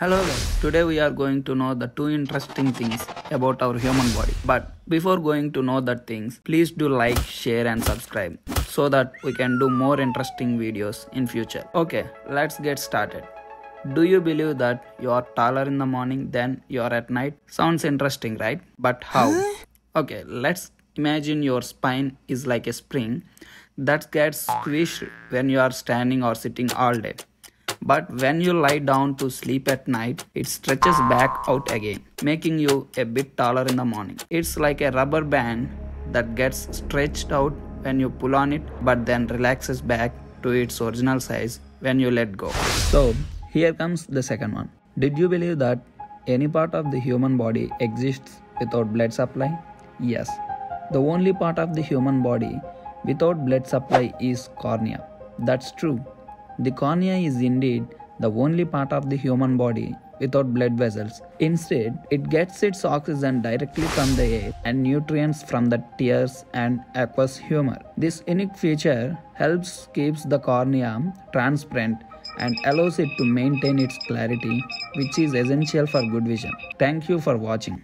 Hello guys, today we are going to know the two interesting things about our human body. But before going to know the things, please do like, share and subscribe so that we can do more interesting videos in future. Okay, let's get started. Do you believe that you are taller in the morning than you are at night? Sounds interesting, right? But how? Okay, let's imagine your spine is like a spring that gets squished when you are standing or sitting all day. But when you lie down to sleep at night, it stretches back out again, making you a bit taller in the morning. It's like a rubber band that gets stretched out when you pull on it, but then relaxes back to its original size when you let go. So here comes the second one. Did you believe that any part of the human body exists without blood supply? Yes. The only part of the human body without blood supply is cornea. That's true. The cornea is indeed the only part of the human body without blood vessels. Instead, it gets its oxygen directly from the air and nutrients from the tears and aqueous humor. This unique feature helps keeps the cornea transparent and allows it to maintain its clarity, which is essential for good vision. Thank you for watching.